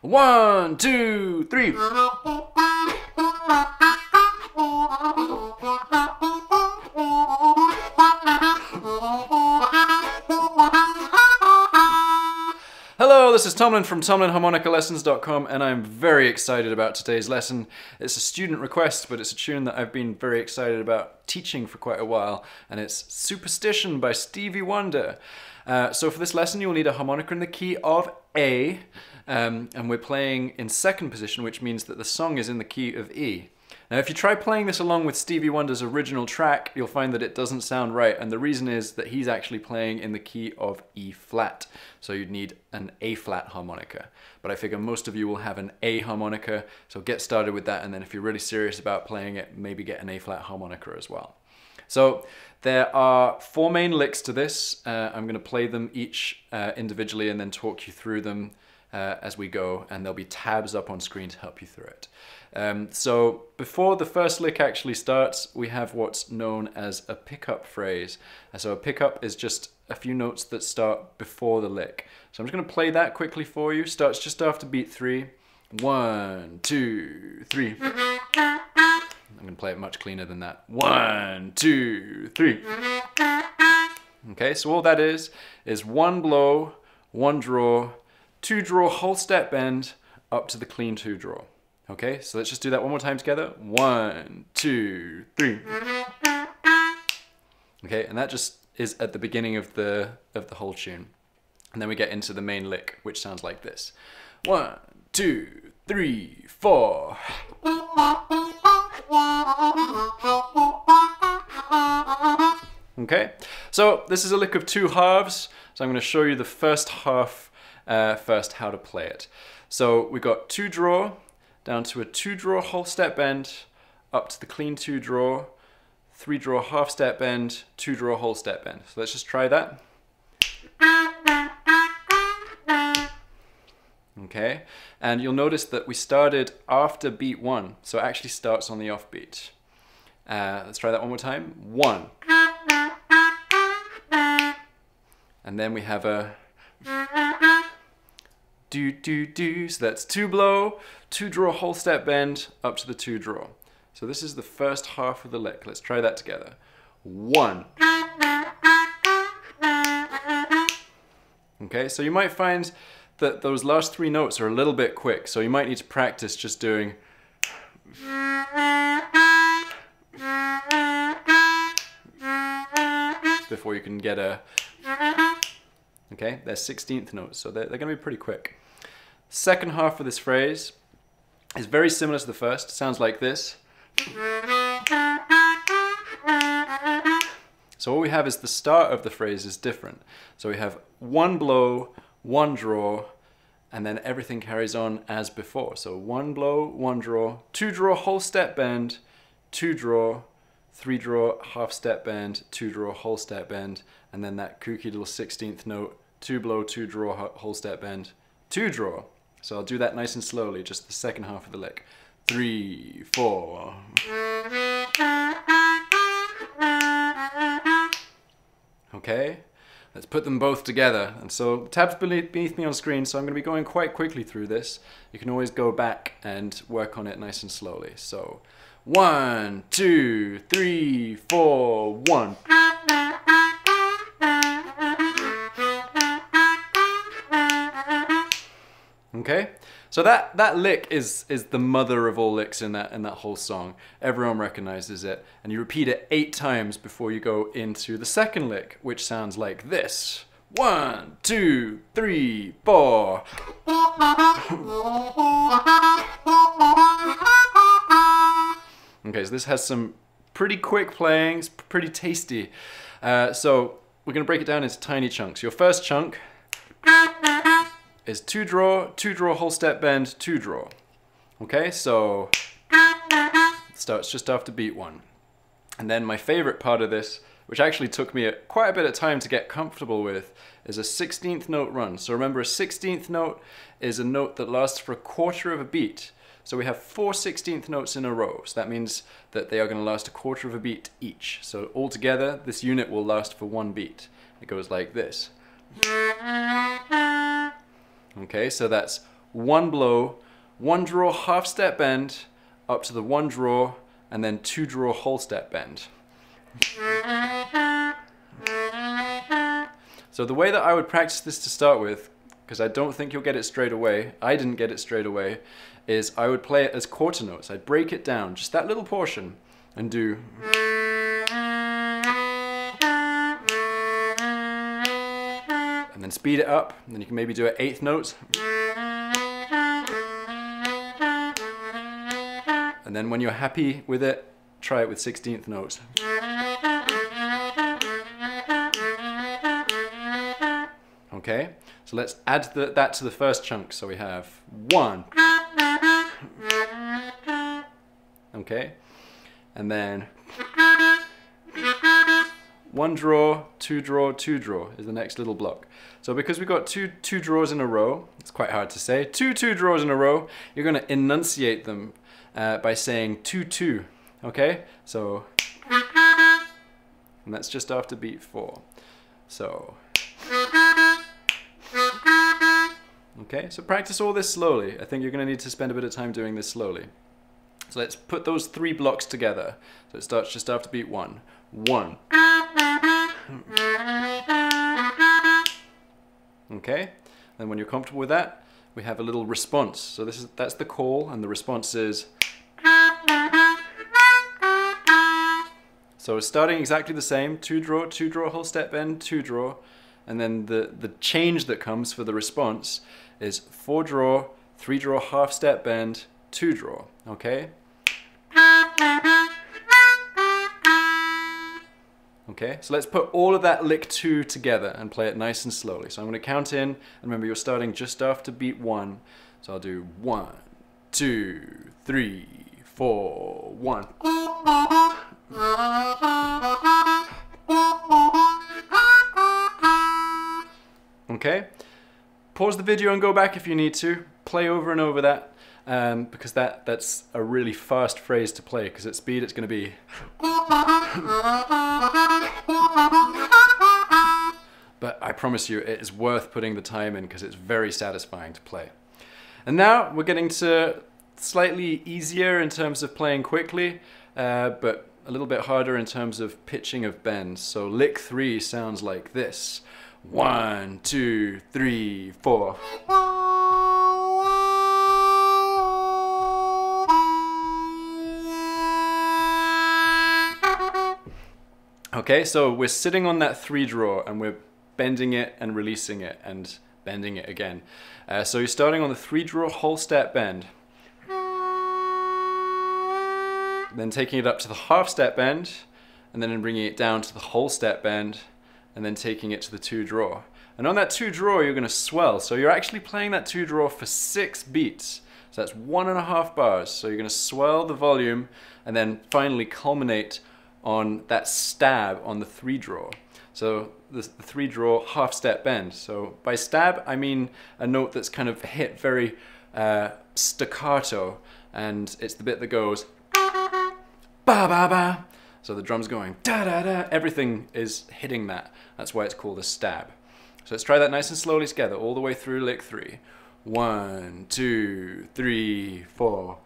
One, two, three. Hello, this is Tomlin from TomlinHarmonicaLessons.com, and I'm very excited about today's lesson. It's a student request, but it's a tune that I've been very excited about teaching for quite a while, and it's Superstition by Stevie Wonder. So for this lesson, you'll need a harmonica in the key of A, and we're playing in second position, which means that the song is in the key of E. Now, if you try playing this along with Stevie Wonder's original track, you'll find that it doesn't sound right, and the reason is that he's actually playing in the key of E flat, so you'd need an A flat harmonica. But I figure most of you will have an A harmonica, so get started with that, and then if you're really serious about playing it, maybe get an A flat harmonica as well. So there are four main licks to this. I'm going to play them each individually and then talk you through them as we go, and there'll be tabs up on screen to help you through it. So before the first lick actually starts, we have what's known as a pickup phrase. So a pickup is just a few notes that start before the lick. So I'm just going to play that quickly for you. Starts just after beat 3. 1, 2, 3. I'm going to play it much cleaner than that. 1, 2, 3. Okay, so all that is one blow, one draw, two draw, whole step bend, up to the clean two draw. Okay, so let's just do that one more time together. 1, 2, 3. Okay, and that just is at the beginning of the whole tune. And then we get into the main lick, which sounds like this. 1, 2, 3, 4. Okay, so this is a lick of two halves. So I'm going to show you the first half first, how to play it. So we got two draw, down to a two draw whole step bend, up to the clean two draw, three draw half step bend, two draw whole step bend. So let's just try that. Okay, and you'll notice that we started after beat 1, so it actually starts on the offbeat. Let's try that one more time. 1. And then we have a do, do, do. So that's two blow, two draw, whole step bend, up to the two draw. So this is the first half of the lick. Let's try that together. 1. Okay, so you might find that those last three notes are a little bit quick, so you might need to practice just doing. Before you can get a. Okay, they're 16th notes, so they're going to be pretty quick. Second half of this phrase is very similar to the first. Sounds like this. So all we have is the start of the phrase is different. So we have one blow, one draw, and then everything carries on as before. So one blow, one draw, two draw, whole step bend, two draw, three draw, half step bend, two draw, whole step bend, and then that kooky little 16th note, two blow, two draw, whole step bend, two draw. So I'll do that nice and slowly, just the second half of the lick. 3, 4. Okay, let's put them both together. And so tabs beneath me on screen, so I'm going to be going quite quickly through this. You can always go back and work on it nice and slowly. So 1, 2, 3, 4, 1. Okay, so that lick is the mother of all licks in that whole song. Everyone recognizes it, and you repeat it 8 times before you go into the second lick, which sounds like this. 1, 2, 3, 4. Okay, so this has some pretty quick playings, pretty tasty. So we're going to break it down into tiny chunks. Your first chunk is two draw, whole step bend, two draw. Okay, so it starts just after beat 1. And then my favorite part of this, which actually took me quite a bit of time to get comfortable with, is a 16th note run. So remember, a 16th note is a note that lasts for a quarter of a beat. So we have 4 16th notes in a row, so that means that they are going to last a quarter of a beat each. So altogether, this unit will last for 1 beat. It goes like this. Okay, so that's one blow, one draw half step bend, up to the one draw, and then two draw whole step bend. So the way that I would practice this to start with, because I don't think you'll get it straight away, I didn't get it straight away, is I would play it as quarter notes. I'd break it down, just that little portion, and do. And then speed it up, and then you can maybe do an eighth note. And then when you're happy with it, try it with 16th notes. Okay, so let's add that to the first chunk. So we have one. Okay, and then one draw, two draw, two draw is the next little block. So because we've got two draws in a row, it's quite hard to say, two draws in a row, you're going to enunciate them by saying 2 2. Okay, so, and that's just after beat 4. So. Okay, so practice all this slowly. I think you're going to need to spend a bit of time doing this slowly. So let's put those three blocks together. So it starts just after beat 1. 1. Okay, and when you're comfortable with that, we have a little response. So that's the call, and the response is. So starting exactly the same, two draw, whole step bend, two draw, and then the change that comes for the response is 4 draw, 3 draw, half step bend, 2 draw, okay? Okay, so let's put all of that lick 2 together and play it nice and slowly. So I'm going to count in, and remember you're starting just after beat 1. So I'll do 1, 2, 3, 4, 1. Okay, pause the video and go back if you need to, play over and over that, because that's a really fast phrase to play, because at speed it's going to be. But I promise you it is worth putting the time in, because it's very satisfying to play. And now we're getting to slightly easier in terms of playing quickly, but a little bit harder in terms of pitching of bends. So lick 3 sounds like this. 1, 2, 3, 4. Okay, so we're sitting on that 3 draw and we're bending it and releasing it and bending it again. So you're starting on the 3 draw whole step bend. Then taking it up to the half step bend, and then bringing it down to the whole step bend, and then taking it to the 2 draw. And on that 2 draw, you're going to swell. So you're actually playing that 2 draw for 6 beats. So that's 1.5 bars. So you're going to swell the volume and then finally culminate on that stab on the 3 draw. So the 3 draw half step bend. So by stab, I mean a note that's kind of hit very staccato, and it's the bit that goes ba ba ba. So the drum's going da da da, everything is hitting that. That's why it's called a stab. So let's try that nice and slowly together, all the way through lick 3. 1, 2, 3, 4.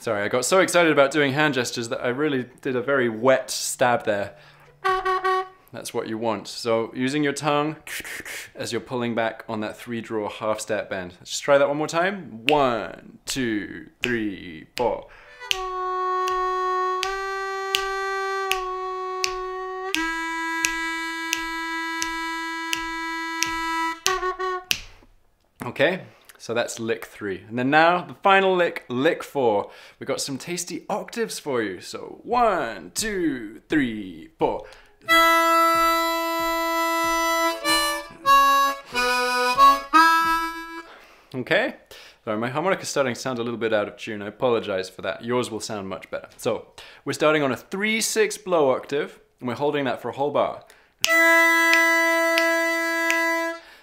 Sorry, I got so excited about doing hand gestures that I really did a very wet stab there. That's what you want. So using your tongue as you're pulling back on that 3 draw half step bend. Let's just try that one more time. 1, 2, 3, 4. Okay, so that's lick 3. And then now the final lick, lick 4. We've got some tasty octaves for you. So 1, 2, 3, 4. Okay, sorry, my harmonica starting to sound a little bit out of tune. I apologize for that. Yours will sound much better. So we're starting on a 3/6 blow octave, and we're holding that for a whole bar.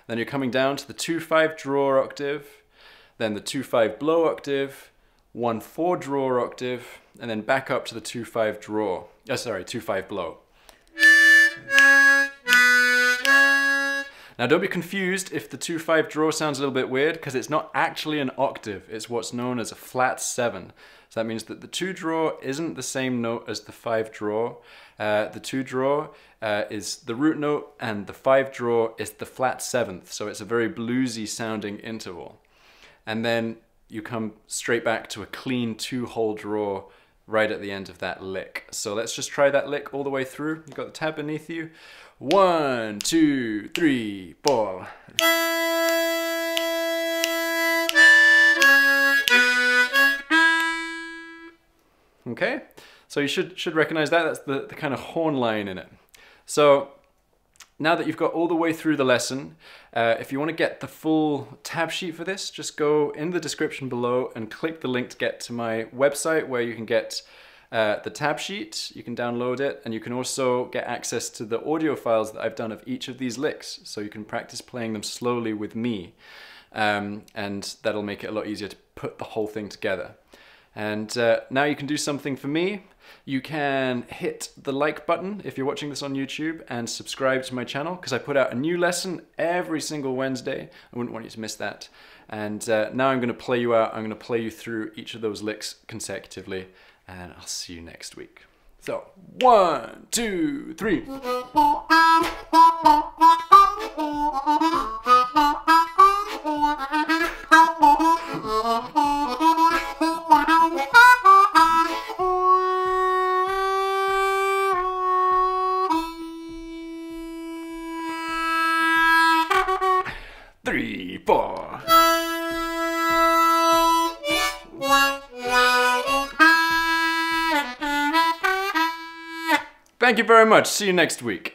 Then you're coming down to the 2/5 draw octave, then the 2/5 blow octave, 1/4 draw octave, and then back up to the 2/5 draw. Oh, sorry, 2/5 blow. Now don't be confused if the 2/5 draw sounds a little bit weird, because it's not actually an octave, it's what's known as a flat 7. So that means that the 2 draw isn't the same note as the 5 draw. The 2 draw is the root note and the 5 draw is the flat 7th, so it's a very bluesy sounding interval. And then you come straight back to a clean 2-hole draw right at the end of that lick. So let's just try that lick all the way through. You've got the tab beneath you. 1, 2, 3, 4. Okay, so you should recognize that. That's the kind of horn line in it. So now that you've got all the way through the lesson, if you want to get the full tab sheet for this, just go in the description below and click the link to get to my website where you can get the tab sheet, you can download it, and you can also get access to the audio files that I've done of each of these licks, so you can practice playing them slowly with me, and that'll make it a lot easier to put the whole thing together. And now you can do something for me. You can hit the like button if you're watching this on YouTube and subscribe to my channel, because I put out a new lesson every single Wednesday. I wouldn't want you to miss that. And now I'm going to play you out. I'm going to play you through each of those licks consecutively, and I'll see you next week. So, 1, 2, 3. Thank you very much. See you next week.